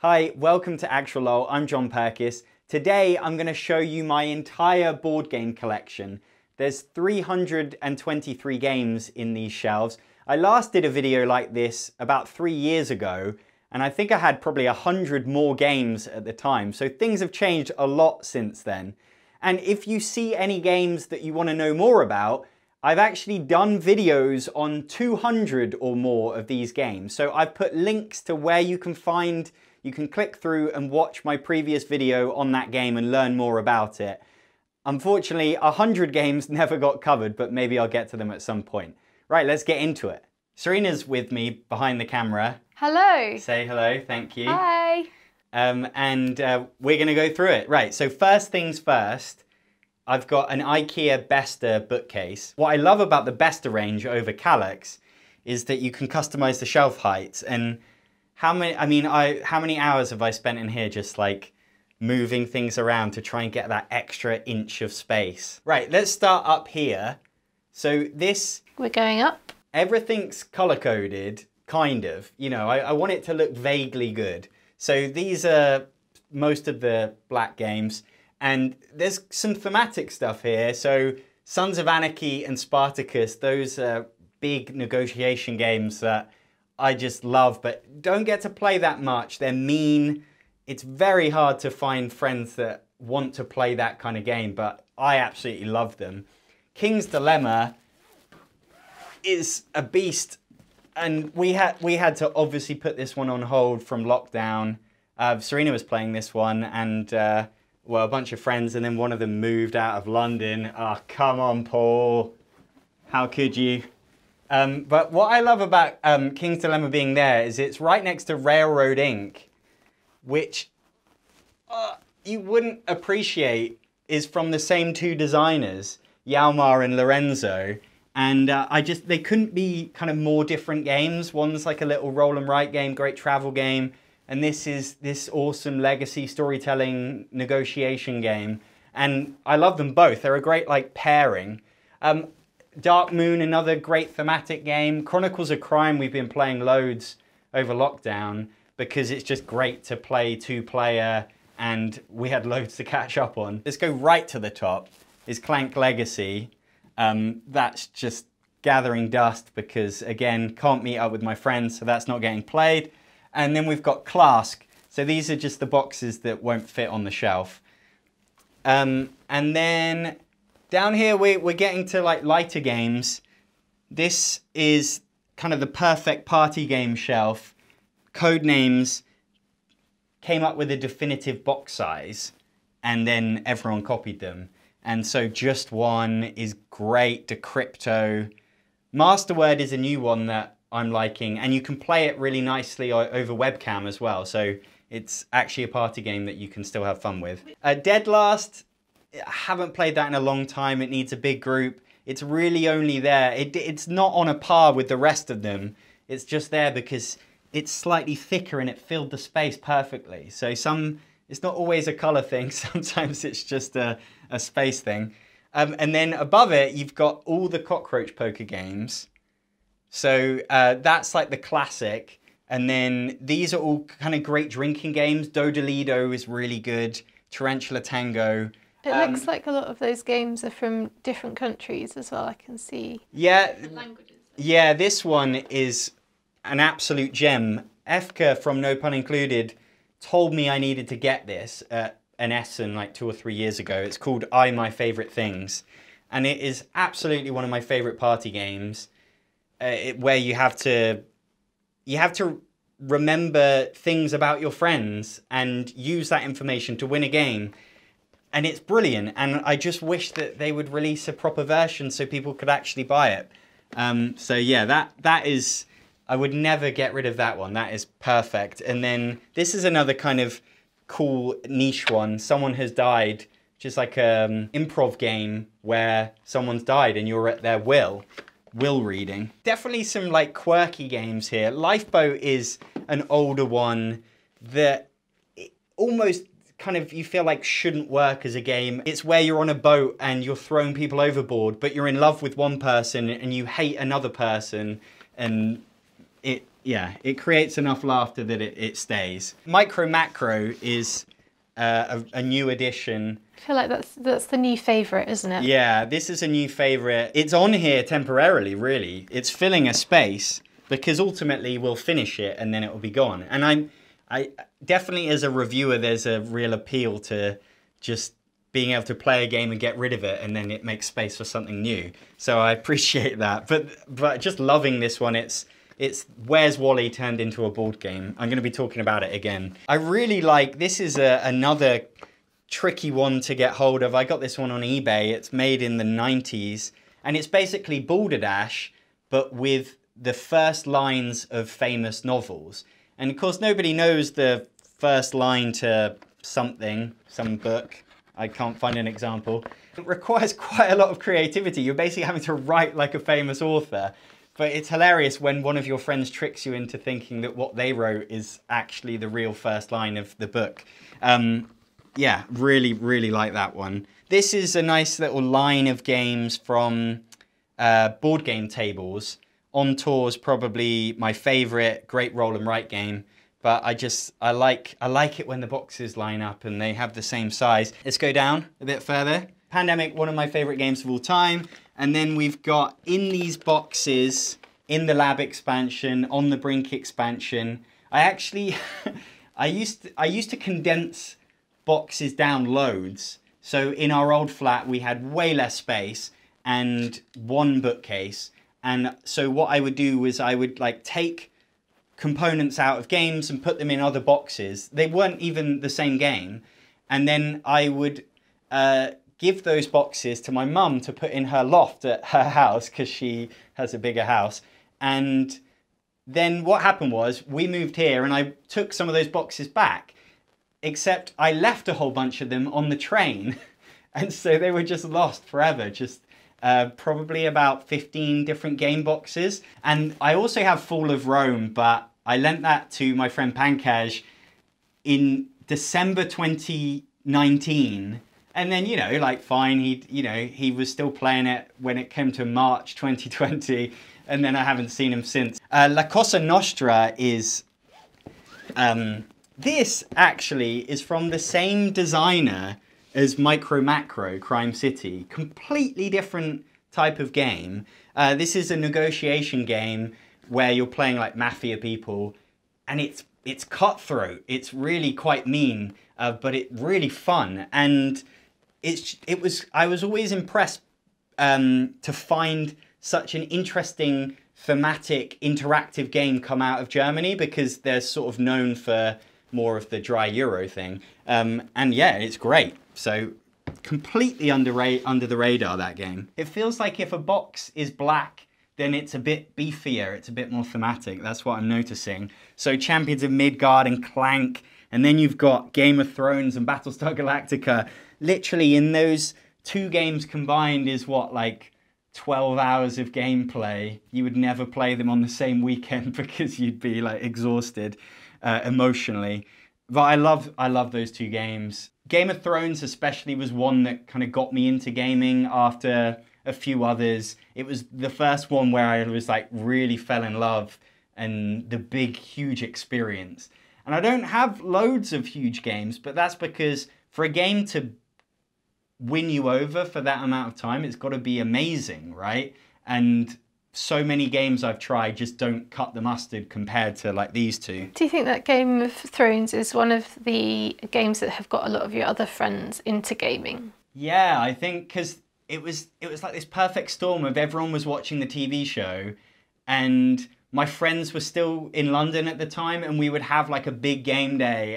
Hi, welcome to Actualol, I'm John Perkis. Today I'm going to show you my entire board game collection. There's 323 games in these shelves. I last did a video like this about 3 years ago, and I think I had probably 100 more games at the time, so things have changed a lot since then. And if you see any games that you want to know more about, I've actually done videos on 200 or more of these games, so I've put links to where you can find you can click through and watch my previous video on that game and learn more about it. Unfortunately, 100 games never got covered, but maybe I'll get to them at some point. Right, let's get into it. Serena's with me behind the camera. Hello. Say hello, thank you. Hi. We're gonna go through it. Right, so first things first, I've got an IKEA Besta bookcase. What I love about the Besta range over Kallax is that you can customize the shelf heights and how many hours have I spent in here just like moving things around to try and get that extra inch of space. Right, let's start up here. So this... We're going up. Everything's color-coded, kind of. You know, I want it to look vaguely good. So these are most of the black games. And there's some thematic stuff here. So Sons of Anarchy and Spartacus, those are big negotiation games that I just love, but don't get to play that much. They're mean. It's very hard to find friends that want to play that kind of game, but I absolutely love them. King's Dilemma is a beast, and we had to obviously put this one on hold from lockdown. Serena was playing this one, and well, a bunch of friends, and then one of them moved out of London. Oh, come on, Paul. How could you? But what I love about King's Dilemma being there is it's right next to Railroad Inc, which you wouldn't appreciate is from the same two designers, Yalmar and Lorenzo. And they couldn't be kind of more different games. One's like a little roll and write game, great travel game. And this is this awesome legacy storytelling negotiation game. And I love them both. They're a great like pairing. Dark Moon, another great thematic game. Chronicles of Crime, we've been playing loads over lockdown because it's just great to play two-player and we had loads to catch up on. Let's go right to the top, is Clank Legacy. That's just gathering dust because, again, can't meet up with my friends, so that's not getting played. And then we've got Clask. So these are just the boxes that won't fit on the shelf. And then... down here, we're getting to like lighter games. This is kind of the perfect party game shelf. Codenames came up with a definitive box size and then everyone copied them. And so Just One is great, Decrypto. Masterword is a new one that I'm liking and you can play it really nicely over webcam as well. So it's actually a party game that you can still have fun with. A Dead Last, I haven't played that in a long time. It needs a big group. It's really only there. It's not on a par with the rest of them. It's just there because it's slightly thicker and it filled the space perfectly. So it's not always a color thing. Sometimes it's just a space thing. And then above it, you've got all the Cockroach Poker games. So that's like the classic. And then these are all kind of great drinking games. Dodolido is really good. Tarantula Tango. It looks like a lot of those games are from different countries as well, I can see. Yeah, languages. Yeah, this one is an absolute gem. Efka from No Pun Included told me I needed to get this at an Essen like 2 or 3 years ago. It's called I My Favourite Things. And it is absolutely one of my favourite party games where you have to remember things about your friends and use that information to win a game. And it's brilliant, and I just wish that they would release a proper version so people could actually buy it. So yeah, that is, I would never get rid of that one. That is perfect. And then this is another kind of cool niche one. Someone Has Died, which is like an improv game where someone's died and you're at their will reading. Definitely some like quirky games here. Lifeboat is an older one that almost kind of you feel like shouldn't work as a game. It's where you're on a boat and you're throwing people overboard, but you're in love with one person and you hate another person and it yeah, it creates enough laughter that it stays. Micro Macro is a new addition. I feel like that's the new favourite, isn't it? Yeah, this is a new favourite. It's on here temporarily, really. It's filling a space because ultimately we'll finish it and then it will be gone. And I definitely, as a reviewer, there's a real appeal to just being able to play a game and get rid of it, and then it makes space for something new. So I appreciate that. But just loving this one. It's Where's Wally turned into a board game. I'm gonna be talking about it again. I really like, this is another tricky one to get hold of. I got this one on eBay. It's made in the 90s, and it's basically Balderdash, but with the first lines of famous novels. And of course, nobody knows the first line to something, some book. I can't find an example. It requires quite a lot of creativity. You're basically having to write like a famous author, but it's hilarious when one of your friends tricks you into thinking that what they wrote is actually the real first line of the book. Yeah, really, really like that one. This is a nice little line of games from board game tables. On Tour's probably my favorite great roll and write game, but I like it when the boxes line up and they have the same size. Let's go down a bit further. Pandemic, one of my favorite games of all time. And then we've got in these boxes, in the Lab expansion, on the Brink expansion. I actually, I used to condense boxes down loads. So in our old flat, we had way less space and one bookcase. And so what I would do was I would like take components out of games and put them in other boxes. They weren't even the same game. And then I would give those boxes to my mum to put in her loft at her house because she has a bigger house. And then what happened was we moved here and I took some of those boxes back, except I left a whole bunch of them on the train. And so they were just lost forever, just probably about 15 different game boxes. And I also have Fall of Rome, but I lent that to my friend Pankaj in December 2019. And then, you know, like fine, he was still playing it when it came to March 2020. And then I haven't seen him since. La Cosa Nostra is, this actually is from the same designer as Micro Macro Crime City. Completely different type of game. This is a negotiation game where you're playing like mafia people, and it's cutthroat. It's really quite mean, but it's really fun. And I was always impressed to find such an interesting thematic interactive game come out of Germany, because they're sort of known for more of the dry Euro thing. And yeah, it's great. So completely under the radar, that game. It feels like if a box is black, then it's a bit beefier, it's a bit more thematic. That's what I'm noticing. So Champions of Midgard and Clank, and then you've got Game of Thrones and Battlestar Galactica. Literally in those two games combined is what, like 12 hours of gameplay. You would never play them on the same weekend because you'd be like exhausted emotionally. But I love those two games. Game of Thrones especially was one that kind of got me into gaming after a few others. It was the first one where I was like really fell in love and the big, huge experience. And I don't have loads of huge games, but that's because for a game to win you over for that amount of time, it's got to be amazing, right? And so many games I've tried just don't cut the mustard compared to like these two. Do you think that Game of Thrones is one of the games that have got a lot of your other friends into gaming? Yeah, I think because it was like this perfect storm of everyone was watching the TV show, and my friends were still in London at the time, and we would have like a big game day,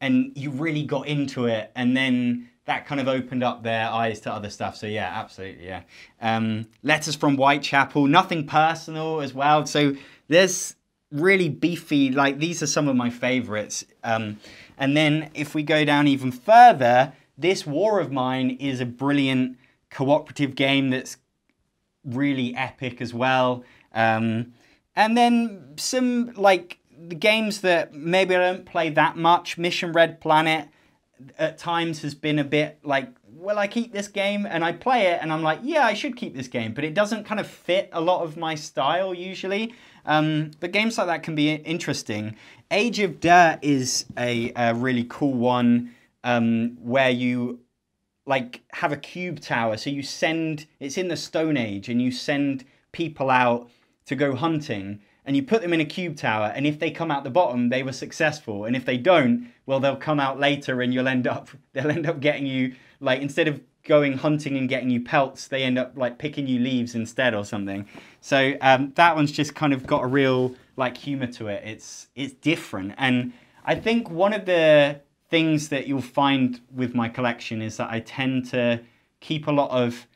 and you really got into it, and then that kind of opened up their eyes to other stuff. So yeah, absolutely, yeah. Letters from Whitechapel, nothing personal as well. So there's really beefy, like these are some of my favorites. And then if we go down even further, This War of Mine is a brilliant cooperative game that's really epic as well. And then some like the games that maybe I don't play that much, Mission Red Planet, at times has been a bit like, well, I keep this game and I play it and I'm like, yeah, I should keep this game, but it doesn't kind of fit a lot of my style usually. But games like that can be interesting. Age of Dirt is a really cool one where you like have a cube tower. So you send, it's in the Stone Age, and you send people out to go hunting, and you put them in a cube tower, and if they come out the bottom, they were successful, and if they don't, well, they'll come out later, and they'll end up getting you, like, instead of going hunting and getting you pelts, they end up like picking you leaves instead or something. So that one's just kind of got a real like humor to it. It's different, and I think one of the things that you'll find with my collection is that I tend to keep a lot of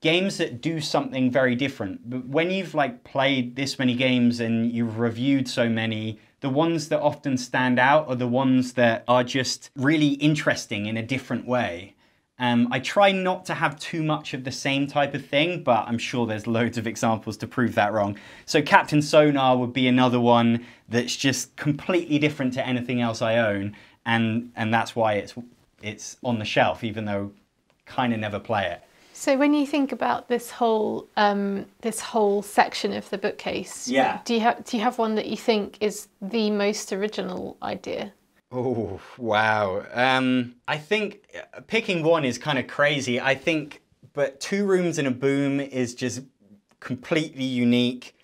games that do something very different. But when you've like played this many games and you've reviewed so many, the ones that often stand out are the ones that are just really interesting in a different way. I try not to have too much of the same type of thing, but I'm sure there's loads of examples to prove that wrong. So Captain Sonar would be another one that's just completely different to anything else I own, and that's why it's on the shelf, even though kind of never play it. So when you think about this whole section of the bookcase, yeah, do you have one that you think is the most original idea? Oh wow! I think picking one is kind of crazy. I think, but Two Rooms in a Boom is just completely unique.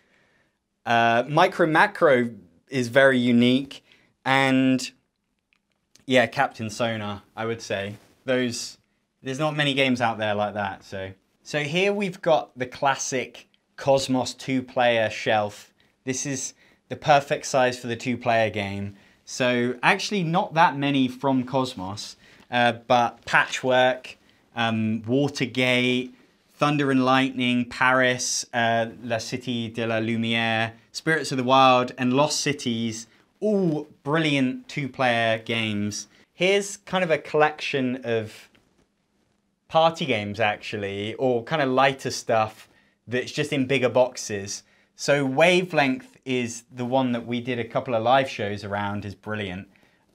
Micro Macro is very unique, and yeah, Captain Sonar, I would say those. There's not many games out there like that, so here we've got the classic Cosmos two-player shelf. This is the perfect size for the two-player game. So actually not that many from Cosmos, but Patchwork, Watergate, Thunder and Lightning, Paris, La Cité de la Lumière, Spirits of the Wild, and Lost Cities, all brilliant two-player games. Here's kind of a collection of party games actually, or kind of lighter stuff that's just in bigger boxes. So Wavelength is the one that we did a couple of live shows around, is brilliant.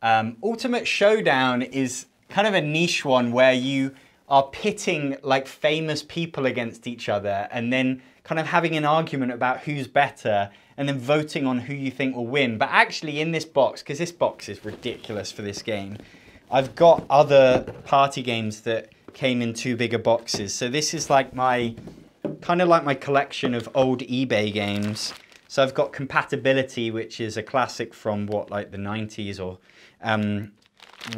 Ultimate Showdown is kind of a niche one where you are pitting like famous people against each other and then kind of having an argument about who's better and then voting on who you think will win. But actually in this box, because this box is ridiculous for this game, I've got other party games that came in two bigger boxes. So this is like my, kind of like my collection of old eBay games. So I've got Compatibility, which is a classic from what, like the 90s or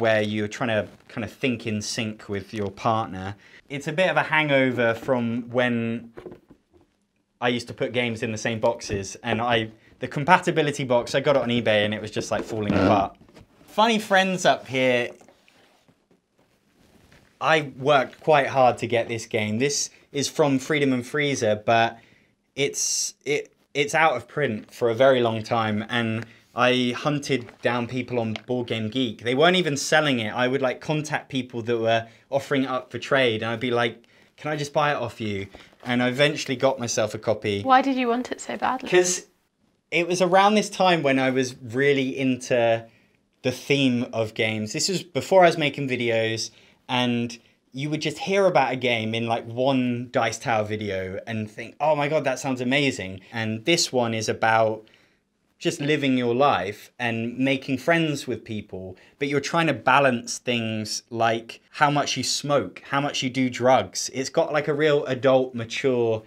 where you're trying to kind of think in sync with your partner. It's a bit of a hangover from when I used to put games in the same boxes, and the Compatibility box, I got it on eBay and it was just like falling apart. Funny Friends up here, I worked quite hard to get this game. This is from Freedom and Freezer, but it's out of print for a very long time, and I hunted down people on Board Game Geek. They weren't even selling it. I would like contact people that were offering it up for trade, and I'd be like, can I just buy it off you? And I eventually got myself a copy. Why did you want it so badly? Because it was around this time when I was really into the theme of games. This was before I was making videos, and you would just hear about a game in like one Dice Tower video and think, oh my God, that sounds amazing. And this one is about just living your life and making friends with people, but you're trying to balance things like how much you smoke, how much you do drugs. It's got like a real adult, mature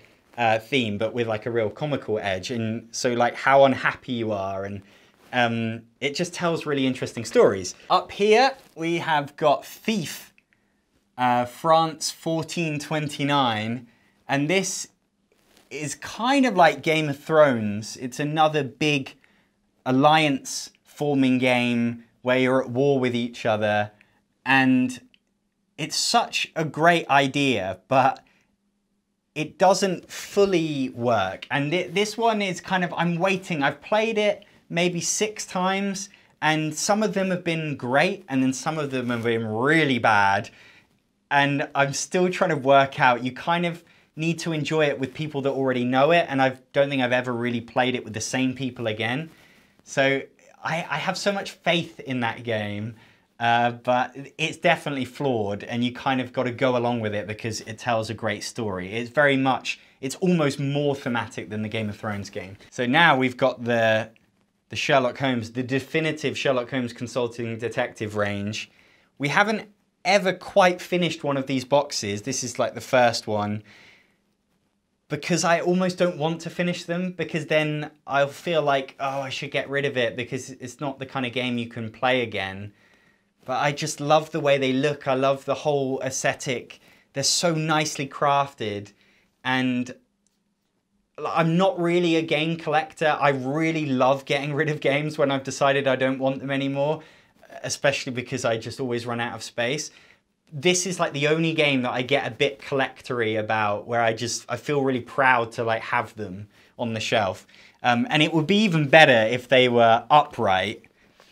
theme, but with like a real comical edge. And so like how unhappy you are, and it just tells really interesting stories. Up here, we have got Thief. France 1429, and this is kind of like Game of Thrones. It's another big alliance forming game where you're at war with each other, and it's such a great idea, but it doesn't fully work. And this one is kind of, I'm waiting. I've played it maybe 6 times, and some of them have been great, and then some of them have been really bad. And I'm still trying to work out, you kind of need to enjoy it with people that already know it, and I don't think I've ever really played it with the same people again. So I have so much faith in that game, but it's definitely flawed, and you kind of got to go along with it because it tells a great story. It's very much it's almost more thematic than the Game of Thrones game. So now we've got the Sherlock Holmes, the definitive Sherlock Holmes consulting detective range. We haven't ever quite finished one of these boxes. This is like the first one, because I almost don't want to finish them, because then I'll feel like, oh, I should get rid of it because it's not the kind of game you can play again. But I just love the way they look. I love the whole aesthetic. They're so nicely crafted, and I'm not really a game collector. I really love getting rid of games when I've decided I don't want them anymore, especially because I just always run out of space. This is like the only game that I get a bit collector-y about, where I feel really proud to like have them on the shelf. And it would be even better if they were upright,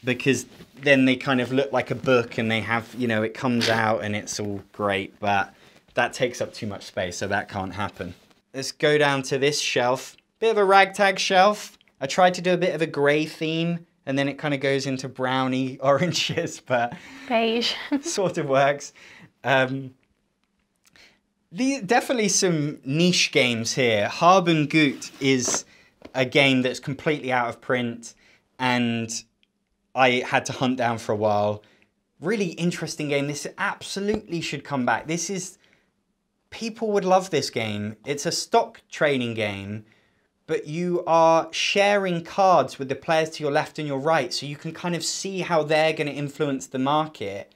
because then they kind of look like a book and they have, you know, it comes out and it's all great, but that takes up too much space, so that can't happen. Let's go down to this shelf. Bit of a ragtag shelf. I tried to do a bit of a grey theme, and then it kind of goes into browny oranges, but beige sort of works. Definitely some niche games here. Hab und Gut is a game that's completely out of print, and I had to hunt down for a while. Really interesting game. This absolutely should come back. This is... people would love this game. It's a stock trading game, but you are sharing cards with the players to your left and your right, so you can kind of see how they're going to influence the market.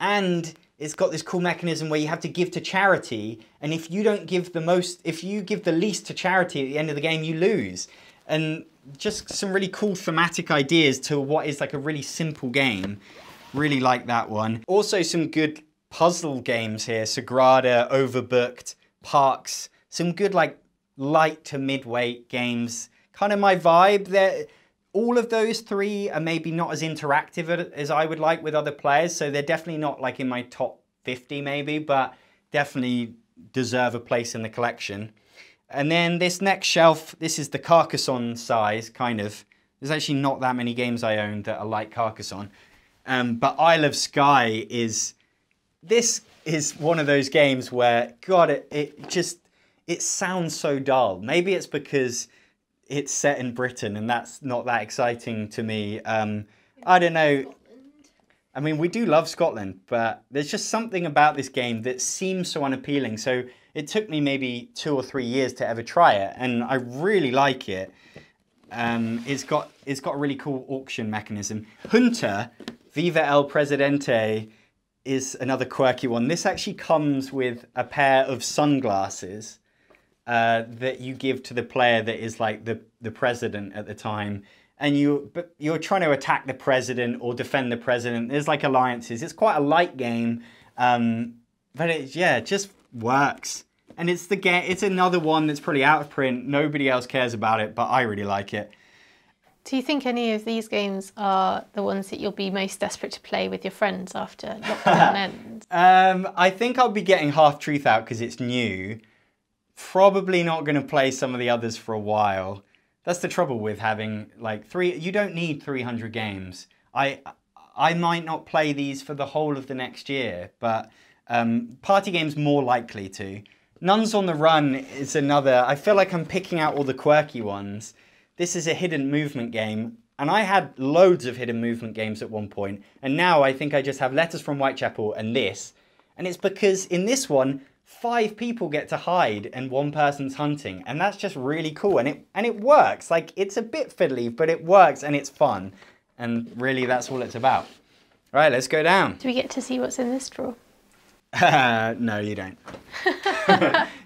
And it's got this cool mechanism where you have to give to charity, and if you don't give the most, if you give the least to charity at the end of the game, you lose. And just some really cool thematic ideas to what is like a really simple game. Really like that one. Also some good puzzle games here, Sagrada, Overbooked, Parks, some good like light to mid-weight games, kind of my vibe. They're, all of those three are maybe not as interactive as I would like with other players, so they're definitely not like in my top 50 maybe, but definitely deserve a place in the collection. And then this next shelf, this is the Carcassonne size, kind of. There's actually not that many games I own that are like Carcassonne, but Isle of Skye is... this is one of those games where, God, it sounds so dull. Maybe it's because it's set in Britain and that's not that exciting to me. I don't know. I mean, we do love Scotland, but there's just something about this game that seems so unappealing. So it took me maybe 2 or 3 years to ever try it, and I really like it. It's got a really cool auction mechanism. Junta, Viva el Presidente, is another quirky one. This actually comes with a pair of sunglasses that you give to the player that is like the president at the time, and you're trying to attack the president or defend the president. There's like alliances. It's quite a light game, but it, yeah, it just works. And it's the game. It's another one that's pretty out of print. Nobody else cares about it, but I really like it. Do you think any of these games are the ones that you'll be most desperate to play with your friends after lockdown ends? I think I'll be getting Half-Truth out because it's new. Probably not going to play some of the others for a while. That's the trouble with having like you don't need 300 games. I might not play these for the whole of the next year, but party games more likely to. Nuns on the Run is another. I feel like I'm picking out all the quirky ones. This is a hidden movement game, and I had loads of hidden movement games at one point, and now I think I just have Letters from Whitechapel and this. And it's because in this one, 5 people get to hide and 1 person's hunting, and that's just really cool, and it works. Like, it's a bit fiddly, but it works and it's fun, and really that's all it's about. All right, let's go down. Do we get to see what's in this drawer? No, you don't.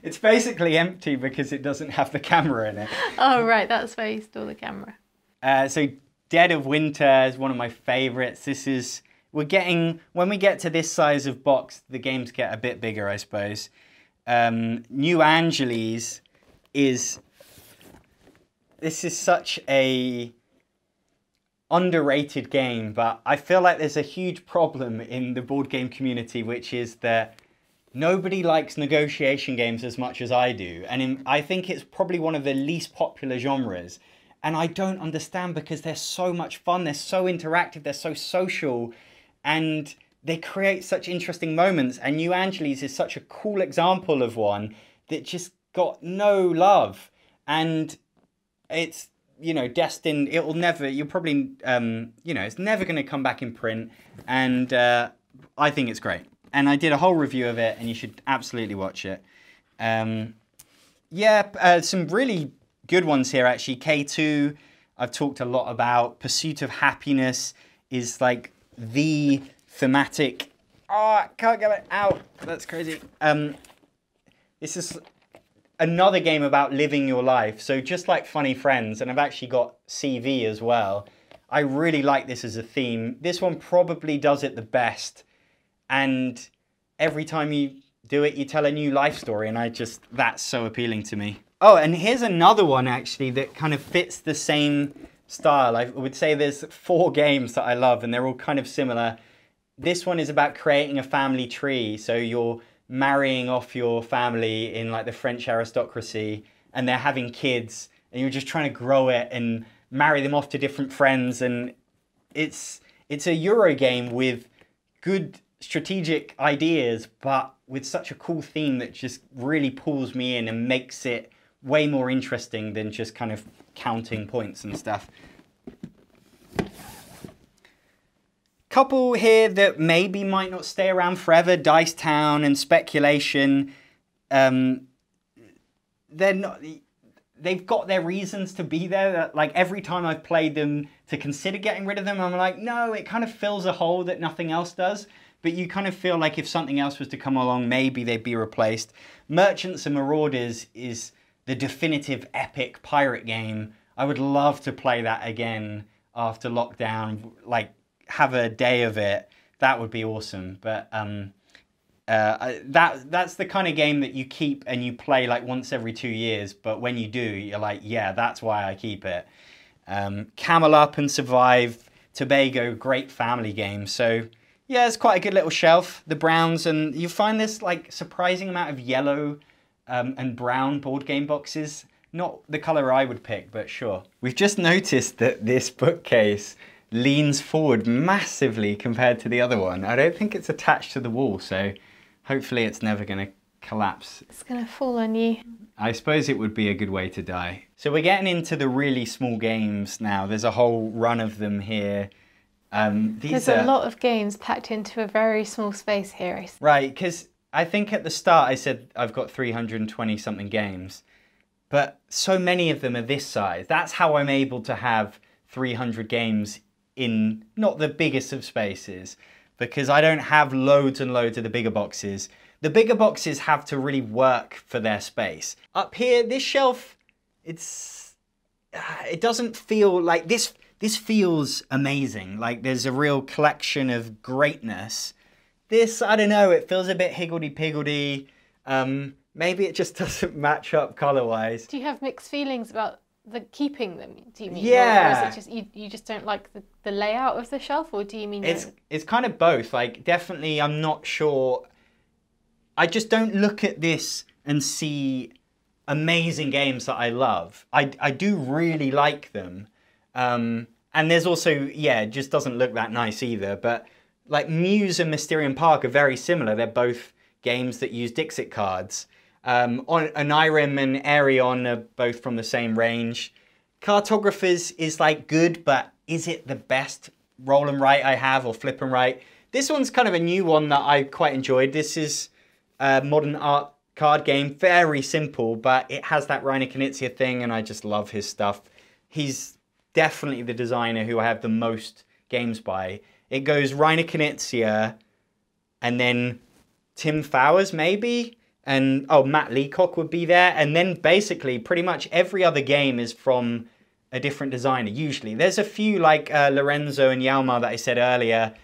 It's basically empty because it doesn't have the camera in it. Oh, right, that's where you store the camera. So Dead of Winter is one of my favourites. This is, when we get to this size of box, the games get a bit bigger, I suppose. New Angeles is, this is such a underrated game, but I feel like there's a huge problem in the board game community, which is that nobody likes negotiation games as much as I do, and I think it's probably one of the least popular genres, and I don't understand, because they're so much fun, they're so interactive, they're so social, and they create such interesting moments. And New Angeles is such a cool example of one that just got no love, and it's, you know, destined, it will never, you'll probably, you know, it's never going to come back in print, and I think it's great. And I did a whole review of it, and you should absolutely watch it. Yeah, some really good ones here, actually. K2, I've talked a lot about. Pursuit of Happiness is like the thematic... Oh, I can't get it out. That's crazy. This is another game about living your life. So just like Funny Friends, and I've actually got CV as well. I really like this as a theme. This one probably does it the best. And every time you do it, you tell a new life story. And I just, that's so appealing to me. Oh, and here's another one actually that kind of fits the same style. I would say there's 4 games that I love and they're all kind of similar. This one is about creating a family tree. So you're marrying off your family in like the French aristocracy and they're having kids and you're just trying to grow it and marry them off to different friends. And it's a Euro game with good strategic ideas, but with such a cool theme that just really pulls me in and makes it way more interesting than just kind of counting points and stuff. Couple here that maybe might not stay around forever, Dice Town and Speculation. They're not, they've got their reasons to be there. Like every time I've played them to consider getting rid of them, I'm like, no, it kind of fills a hole that nothing else does. But you kind of feel like if something else was to come along, maybe they'd be replaced. Merchants and Marauders is the definitive epic pirate game. I would love to play that again after lockdown, like have a day of it. That would be awesome. But that's the kind of game that you keep and you play like once every 2 years. But when you do, you're like, yeah, that's why I keep it. Camel Up and Survive, Tobago, great family game. So yeah, it's quite a good little shelf, the browns. And you find this like surprising amount of yellow and brown board game boxes. Not the color I would pick, but sure. We've just noticed that this bookcase leans forward massively compared to the other one. I don't think it's attached to the wall, so hopefully it's never gonna collapse. It's gonna fall on you. I suppose it would be a good way to die. So we're getting into the really small games now. There's a whole run of them here. There's a lot of games packed into a very small space here. Right, because I think at the start I said I've got 320 something games, but so many of them are this size. That's how I'm able to have 300 games in not the biggest of spaces, because I don't have loads and loads of the bigger boxes. The bigger boxes have to really work for their space. Up here, this shelf, it doesn't feel like this. This feels amazing. Like there's a real collection of greatness. This, I don't know, it feels a bit higgledy-piggledy. Maybe it just doesn't match up colour-wise. Do you have mixed feelings about keeping them, do you mean? Yeah. Or is it just, you just don't like the layout of the shelf, or do you mean... It's kind of both. Like, definitely, I'm not sure. I just don't look at this and see amazing games that I love. I do really like them. And there's also, yeah, it just doesn't look that nice either, but... Like Muse and Mysterium Park are very similar. They're both games that use Dixit cards. Onirim and Aerion are both from the same range. Cartographers is like good, but is it the best roll and write I have, or flip and write? This one's kind of a new one that I quite enjoyed. This is a modern art card game, very simple, but it has that Reiner Knizia thing, and I just love his stuff. He's definitely the designer who I have the most games by. It goes Reiner Knizia, and then Tim Fowers maybe, and oh, Matt Leacock would be there, and then basically pretty much every other game is from a different designer, usually. There's a few like Lorenzo and Yalmar that I said earlier.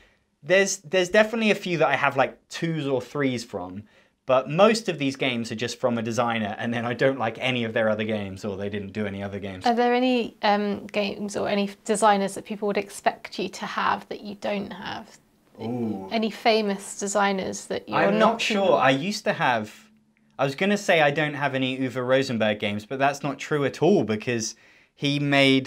There's definitely a few that I have like 2s or 3s from, but most of these games are just from a designer, and then I don't like any of their other games, or they didn't do any other games. Are there any games or any designers that people would expect you to have that you don't have? Ooh. Any famous designers that you're not sure. I used to have... I was going to say I don't have any Uwe Rosenberg games, but that's not true at all, because he made...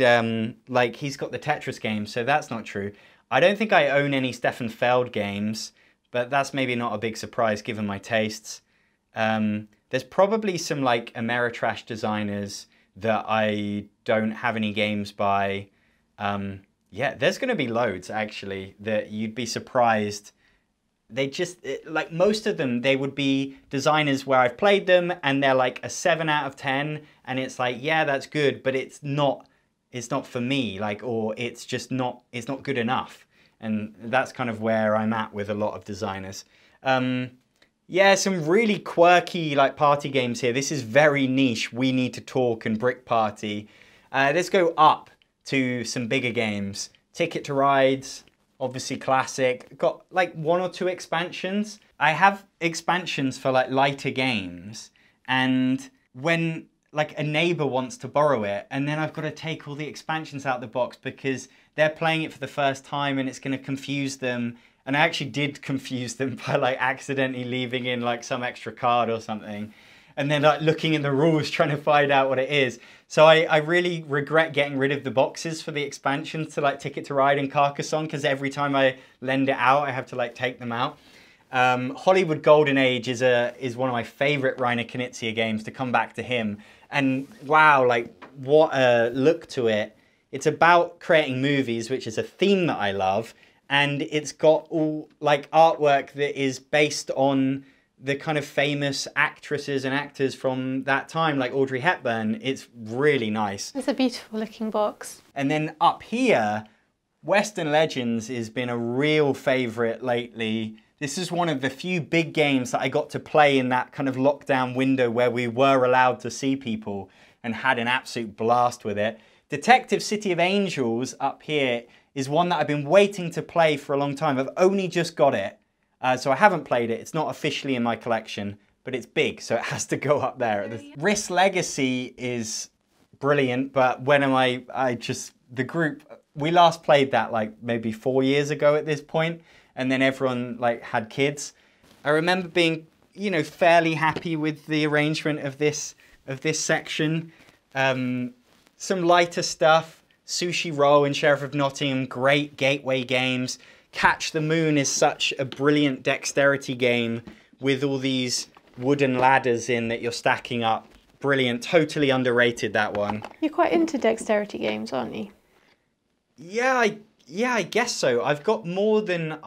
like, he's got the Tetris games, so that's not true. I don't think I own any Stefan Feld games, but that's maybe not a big surprise given my tastes. There's probably some like Ameritrash designers that I don't have any games by. Yeah, there's going to be loads actually that you'd be surprised. They just, like most of them, they would be designers where I've played them and they're like a 7 out of 10. And it's like, yeah, that's good, but it's not for me, like, or it's not good enough. And that's kind of where I'm at with a lot of designers. Yeah, some really quirky like party games here. This is very niche. We Need to Talk and Brick Party. Let's go up to some bigger games. Ticket to Rides, obviously classic. Got like 1 or 2 expansions. I have expansions for like lighter games, and when like a neighbor wants to borrow it, and then I've got to take all the expansions out of the box because they're playing it for the first time and it's going to confuse them. And I actually did confuse them by like accidentally leaving in like some extra card or something. And then like looking in the rules, trying to find out what it is. So I really regret getting rid of the boxes for the expansions to like Ticket to Ride and Carcassonne, because every time I lend it out, I have to like take them out. Hollywood Golden Age is one of my favorite Rainer Knizia games, to come back to him. And wow, like what a look to it. It's about creating movies, which is a theme that I love. And it's got all like artwork that is based on the kind of famous actresses and actors from that time, like Audrey Hepburn. It's really nice. It's a beautiful looking box. And then up here, Western Legends has been a real favorite lately. This is one of the few big games that I got to play in that kind of lockdown window where we were allowed to see people, and had an absolute blast with it. Detective City of Angels up here is one that I've been waiting to play for a long time. I've only just got it. So I haven't played it. It's not officially in my collection, but it's big, so it has to go up there. The Risk Legacy is brilliant, but when am I just, the group, we last played that like maybe 4 years ago at this point, and then everyone like had kids. I remember being, you know, fairly happy with the arrangement of this section. Some lighter stuff, Sushi Roll and Sheriff of Nottingham, great gateway games. Catch the Moon is such a brilliant dexterity game with all these wooden ladders in that you're stacking up. Brilliant, totally underrated, that one. You're quite into dexterity games, aren't you? Yeah, I guess so. I've got more than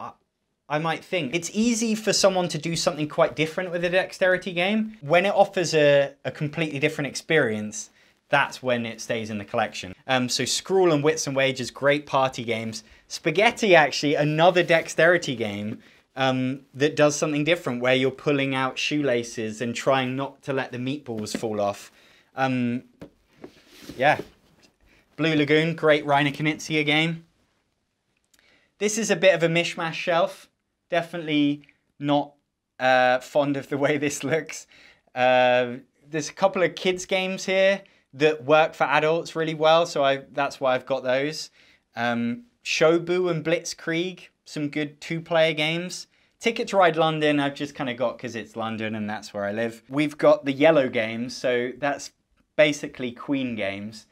I might think. It's easy for someone to do something quite different with a dexterity game. When it offers a completely different experience, that's when it stays in the collection. So Scrawl and Wits and Wagers, great party games. Spaghetti, actually, another dexterity game that does something different, where you're pulling out shoelaces and trying not to let the meatballs fall off. Yeah. Blue Lagoon, great Rainer Knizia game. This is a bit of a mishmash shelf. Definitely not fond of the way this looks. There's a couple of kids games here that work for adults really well, so that's why I've got those. Shobu and Blitzkrieg, some good 2-player games. Ticket to Ride London, I've just kind of got because it's London and that's where I live. We've got the yellow games, so that's basically Queen games.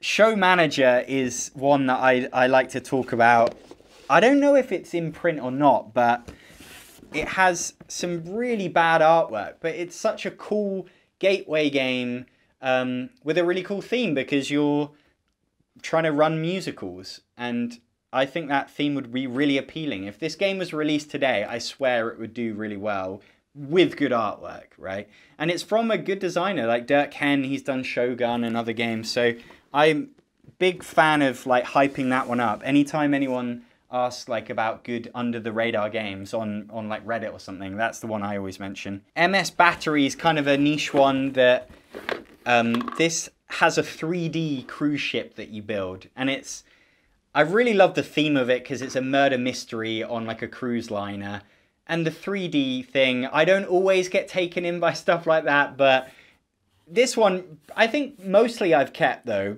Show Manager is one that I like to talk about. I don't know if it's in print or not, but it has some really bad artwork, but it's such a cool gateway game with a really cool theme, because you're trying to run musicals, and I think that theme would be really appealing. If this game was released today, I swear it would do really well with good artwork, right? And it's from a good designer like Dirk Henn. He's done Shogun and other games, so I'm a big fan of like hyping that one up. Anytime anyone asks like about good under the radar games on like Reddit or something, that's the one I always mention. MS Battery is kind of a niche one that this has a 3D cruise ship that you build, and I really love the theme of it because it's a murder mystery on like a cruise liner, and the 3D thing, I don't always get taken in by stuff like that, but this one I think mostly I've kept though,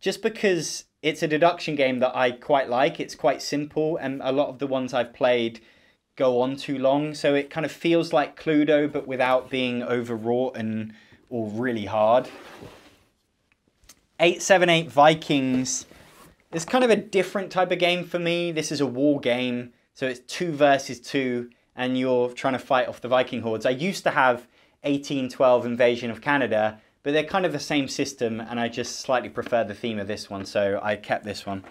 just because it's a deduction game that I quite like. It's quite simple, and a lot of the ones I've played go on too long, so it kind of feels like Cluedo, but without being overwrought and all really hard. 878 Vikings. It's kind of a different type of game for me. This is a war game, so it's 2 versus 2, and you're trying to fight off the Viking hordes. I used to have 1812 Invasion of Canada, but they're kind of the same system, and I just slightly prefer the theme of this one, so I kept this one.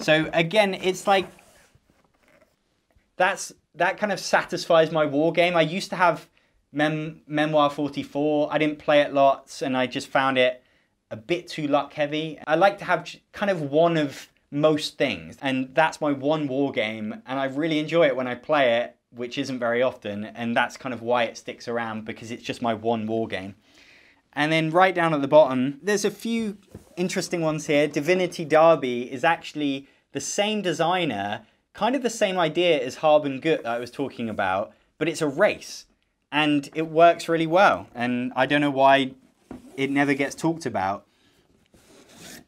So again, it's like, that kind of satisfies my war game. I used to have Memoir 44, I didn't play it lots, and I just found it a bit too luck heavy. I like to have kind of one of most things, and that's my one war game, and I really enjoy it when I play it, which isn't very often, and that's kind of why it sticks around, because it's just my one war game. And then right down at the bottom, there's a few interesting ones here. Divinity Derby is actually the same designer, kind of the same idea as Harbin Gut that I was talking about, but it's a race, and it works really well, and I don't know why it never gets talked about.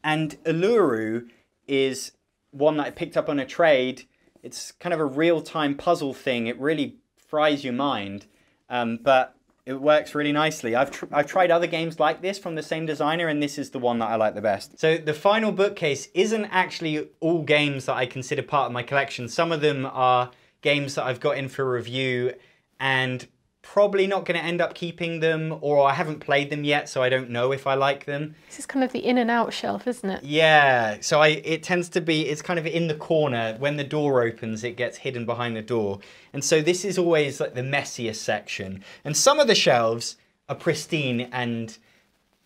And Uluru is one that I picked up on a trade. It's kind of a real-time puzzle thing. It really fries your mind, but it works really nicely. I've tried other games like this from the same designer, and this is the one that I like the best. So the final bookcase isn't actually all games that I consider part of my collection. Some of them are games that I've got in for review and probably not going to end up keeping them, or I haven't played them yet, so I don't know if I like them. This is kind of the in and out shelf, isn't it? Yeah, so it tends to be, it's kind of in the corner. When the door opens, it gets hidden behind the door. And so this is always like the messiest section. And some of the shelves are pristine, and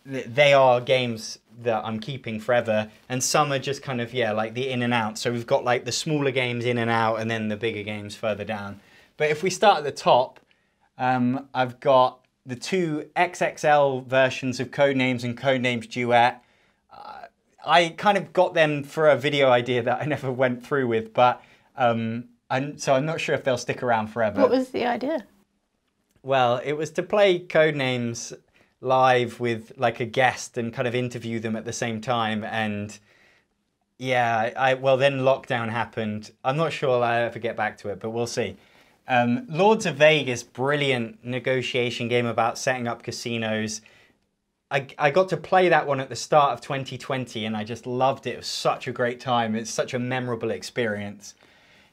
they are games that I'm keeping forever. And some are just kind of, yeah, like the in and out. So we've got like the smaller games in and out, and then the bigger games further down. But if we start at the top, I've got the two XXL versions of Codenames and Codenames Duet. I kind of got them for a video idea that I never went through with, but so I'm not sure if they'll stick around forever. What was the idea? Well, it was to play Codenames live with like a guest and kind of interview them at the same time. And yeah, well, then lockdown happened. I'm not sure I'll ever get back to it, but we'll see. Lords of Vegas, brilliant negotiation game about setting up casinos. I got to play that one at the start of 2020, and I just loved it. It was such a great time. It's such a memorable experience.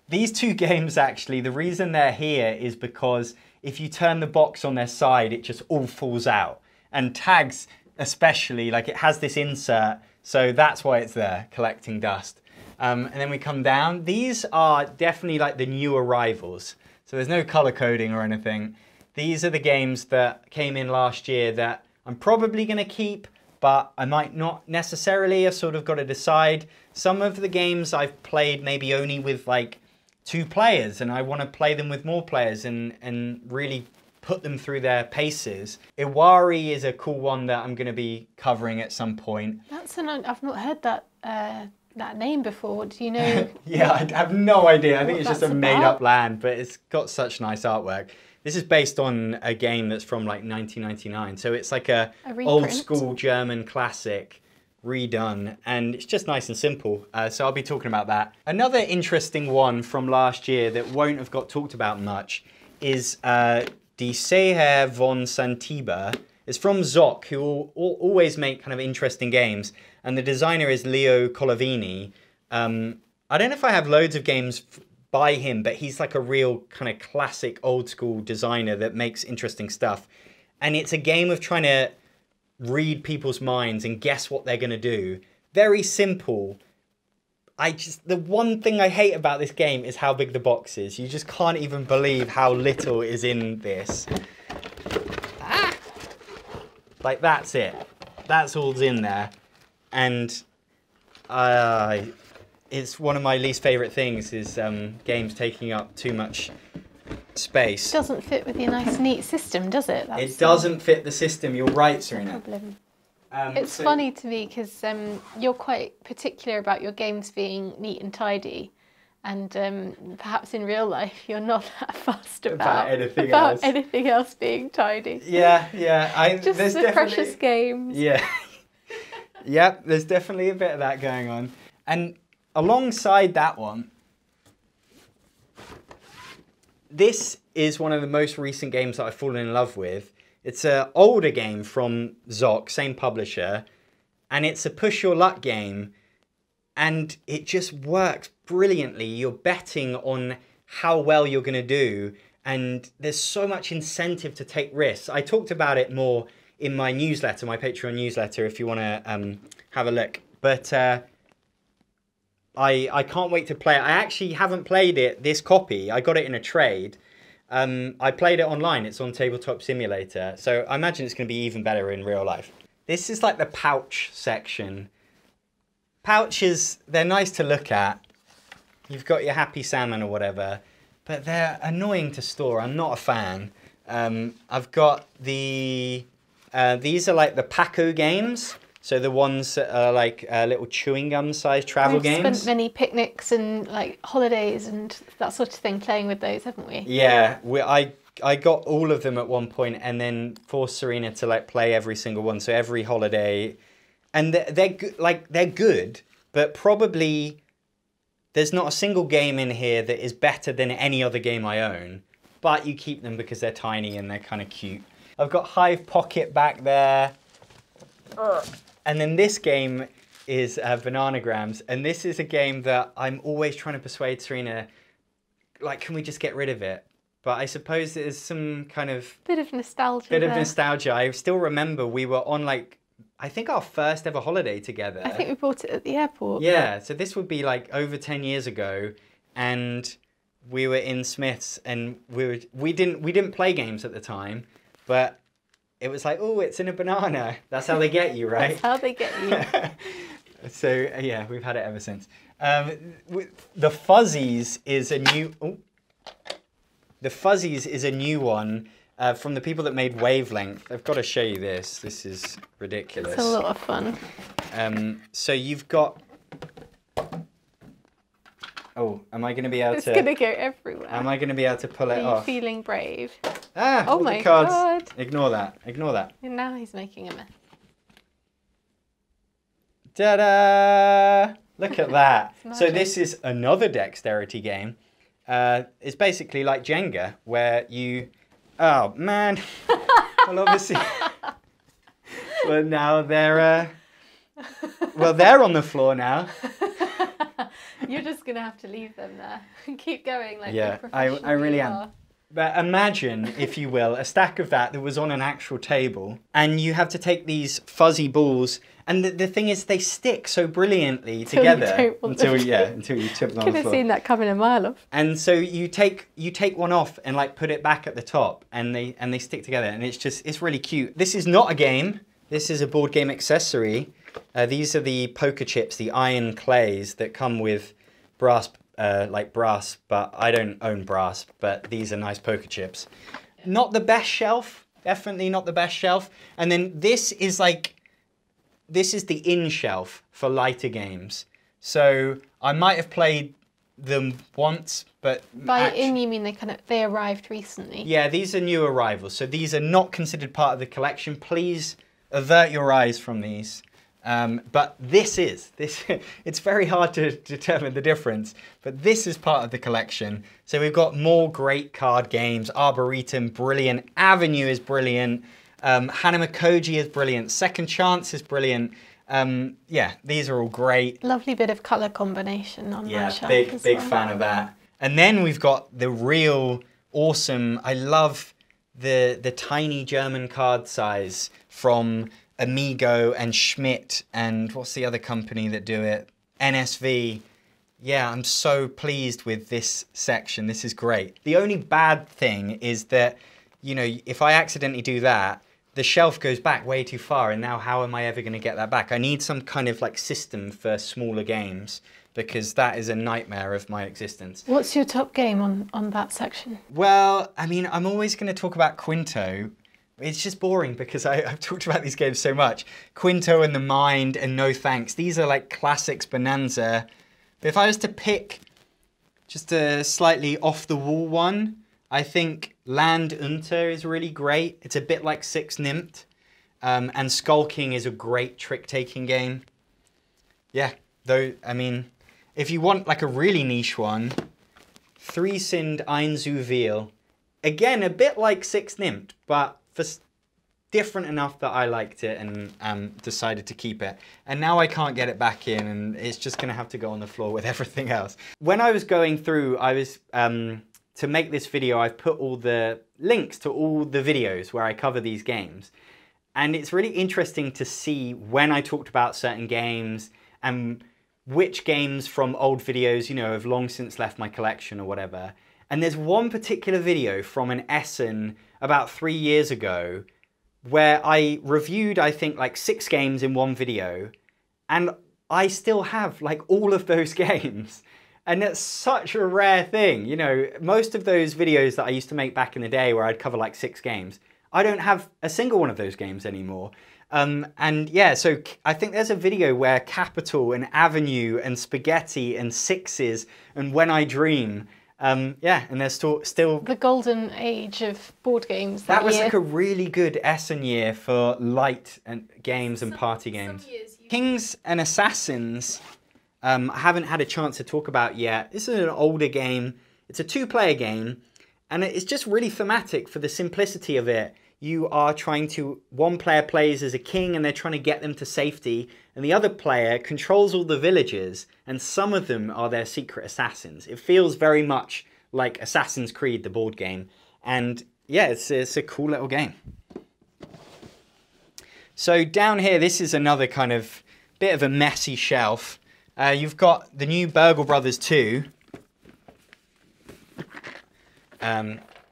These two games, actually, the reason they're here is because if you turn the box on their side, it just all falls out. And Tags especially, like, it has this insert, so that's why it's there, collecting dust. And then we come down. These are definitely like the new arrivals. So there's no color coding or anything. These are the games that came in last year that I'm probably going to keep, but I might not necessarily. I've sort of got to decide. Some of the games I've played maybe only with like 2 players, and I want to play them with more players and really put them through their paces. Iwari is a cool one that I'm going to be covering at some point. That's an, I've not heard that that name before, do you know? Yeah, I have no idea. I think it's just a made-up land, but it's got such nice artwork. This is based on a game that's from like 1999, so it's like a old-school German classic redone, and it's just nice and simple, so I'll be talking about that. Another interesting one from last year that won't have got talked about much is Die Seher von Santiba. It's from Zoc, who always make kind of interesting games, and the designer is Leo Colavini. I don't know if I have loads of games by him, but he's like a real kind of classic old school designer that makes interesting stuff. And it's a game of trying to read people's minds and guess what they're going to do. Very simple. The one thing I hate about this game is how big the box is. You just can't even believe how little is in this. Like, that's it. That's all's in there. And it's one of my least favourite things is games taking up too much space. It doesn't fit with your nice, neat system, does it? That's it doesn't fit the system. You're right, Serena. No problem. It's so funny to me because you're quite particular about your games being neat and tidy. And perhaps in real life, you're not that fussed about anything else being tidy. Yeah, yeah. Just the precious games. Yeah. Yep, there's definitely a bit of that going on. And alongside that one, this is one of the most recent games that I've fallen in love with. It's an older game from Zoc, same publisher, and it's a push your luck game. And it just works brilliantly. You're betting on how well you're going to do, and there's so much incentive to take risks. I talked about it more in my newsletter, my Patreon newsletter, if you want to have a look. But I can't wait to play it. I actually haven't played it, this copy. I got it in a trade. I played it online. It's on Tabletop Simulator. So I imagine it's going to be even better in real life. This is like the pouch section. Pouches, they're nice to look at. You've got your happy salmon or whatever, but they're annoying to store. I'm not a fan. I've got the, these are like the Paco games. So the ones that are like little chewing gum sized travel games. We've spent many picnics and like holidays and that sort of thing playing with those, haven't we? Yeah, I got all of them at one point and then forced Serena to like play every single one. So every holiday, and they're good, but probably there's not a single game in here that is better than any other game I own, but you keep them because they're tiny and they're kind of cute. I've got Hive Pocket back there. Ugh. And then this game is Bananagrams, and this is a game that I'm always trying to persuade Serena, like, can we just get rid of it? But I suppose there's some kind of... Bit of nostalgia there. I still remember we were on, like, I think our first ever holiday together. I think we bought it at the airport. Yeah, so this would be, like, over 10 years ago, and we were in Smith's, and we didn't play games at the time, but... It was like, oh, it's in a banana. That's how they get you, right? That's how they get you. So, yeah, we've had it ever since. The Fuzzies is a new... Oh. The Fuzzies is a new one from the people that made Wavelength. I've got to show you this. This is ridiculous. It's a lot of fun. So you've got... Oh, am I going to be able to... It's going to go everywhere. Am I going to be able to pull it off? Are you feeling brave? Ah, oh my God. Ignore that, ignore that. And now he's making a mess. Ta-da! Look at that. So this is another dexterity game. It's basically like Jenga, where you... Oh, man. Well, obviously... Well, now they're... Well, they're on the floor now. You're just going to have to leave them there and keep going like a professional. Yeah, I really am. But imagine, if you will, a stack of that was on an actual table, and you have to take these fuzzy balls, and the thing is they stick so brilliantly together until you tip them on the floor. Could have seen that coming a mile off. And so you take one off and like put it back at the top, and they stick together, and it's just, it's really cute. This is not a game. This is a board game accessory. These are the poker chips, the iron clays that come with brass. Like brass, but I don't own brass, but these are nice poker chips. Not the best shelf, definitely not the best shelf. And then this is like, this is the in shelf for lighter games. So I might have played them once, but... By in you mean they arrived recently? Yeah, these are new arrivals. So these are not considered part of the collection. Please avert your eyes from these. But this it's very hard to determine the difference, but this is part of the collection. So we've got more great card games. Arboretum, brilliant. Avenue is brilliant. Hanamakoji is brilliant. Second Chance is brilliant. Yeah, these are all great. Lovely bit of colour combination on my shelf. Yeah, big fan of that. And then we've got the real awesome, I love the tiny German card size from Amigo and Schmidt, and what's the other company that do it? NSV. Yeah, I'm so pleased with this section. This is great. The only bad thing is that, you know, if I accidentally do that, the shelf goes back way too far, and now how am I ever going to get that back? I need some kind of like system for smaller games, because that is a nightmare of my existence. What's your top game on that section? Well, I mean, I'm always going to talk about Quinto. It's just boring because I've talked about these games so much. Quinto and The Mind and No Thanks. These are like classics bonanza. But if I was to pick just a slightly off-the-wall one, I think Land Unter is really great. It's a bit like Six Nimmt. And Skulking is a great trick-taking game. Yeah, though, I mean, if you want like a really niche one, Three Sind Ein zu Viel. Again, a bit like Six Nimmt, but different enough that I liked it and decided to keep it. And now I can't get it back in, and it's just gonna have to go on the floor with everything else. When I was going through, I was to make this video, I've put all the links to all the videos where I cover these games. And it's really interesting to see when I talked about certain games and which games from old videos, you know, have long since left my collection or whatever. And there's one particular video from an Essen about 3 years ago where I reviewed, I think, like 6 games in one video, and I still have like all of those games. And that's such a rare thing. You know, most of those videos that I used to make back in the day where I'd cover like 6 games, I don't have a single one of those games anymore. And yeah, so I think there's a video where Capital and Avenue and Spaghetti and Sixes and When I Dream, yeah, and there's still... The golden age of board games that was year. Like a really good Essen year for light and games and party games. Kings and Assassins, I haven't had a chance to talk about yet. This is an older game. It's a 2-player game, and it's just really thematic for the simplicity of it. You are trying to, one player plays as a king and they're trying to get them to safety, and the other player controls all the villagers, and some of them are their secret assassins. It feels very much like Assassin's Creed, the board game. And yeah, it's a cool little game. So down here, this is another kind of bit of a messy shelf. You've got the new Burgle Brothers 2,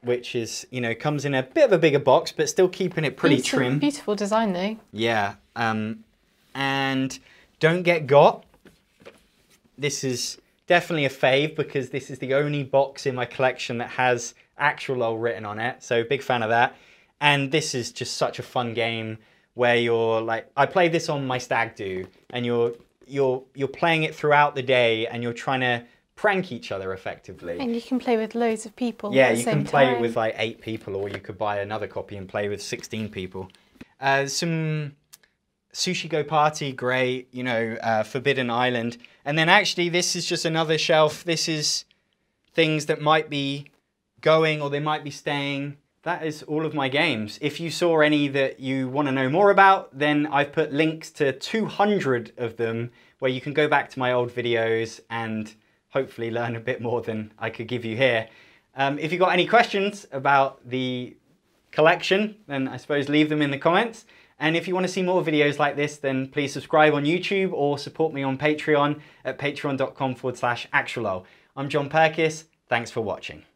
which is, you know, comes in a bit of a bigger box, but still keeping it pretty trim. Beautiful design though. Yeah, and Don't Get Got. This is definitely a fave because this is the only box in my collection that has Actualol written on it. So big fan of that. And this is just such a fun game where you're like, I play this on my stag do, and you're playing it throughout the day, and you're trying to prank each other effectively. And you can play with loads of people. Yeah, you can play it with like 8 people, or you could buy another copy and play with 16 people. Some Sushi Go Party, great, you know, Forbidden Island. And then actually this is just another shelf. This is things that might be going or they might be staying. That is all of my games. If you saw any that you want to know more about, then I've put links to 200 of them where you can go back to my old videos and hopefully learn a bit more than I could give you here. If you've got any questions about the collection, then I suppose leave them in the comments. And if you want to see more videos like this, then please subscribe on YouTube or support me on Patreon at patreon.com/actualol. I'm John Perkis, thanks for watching.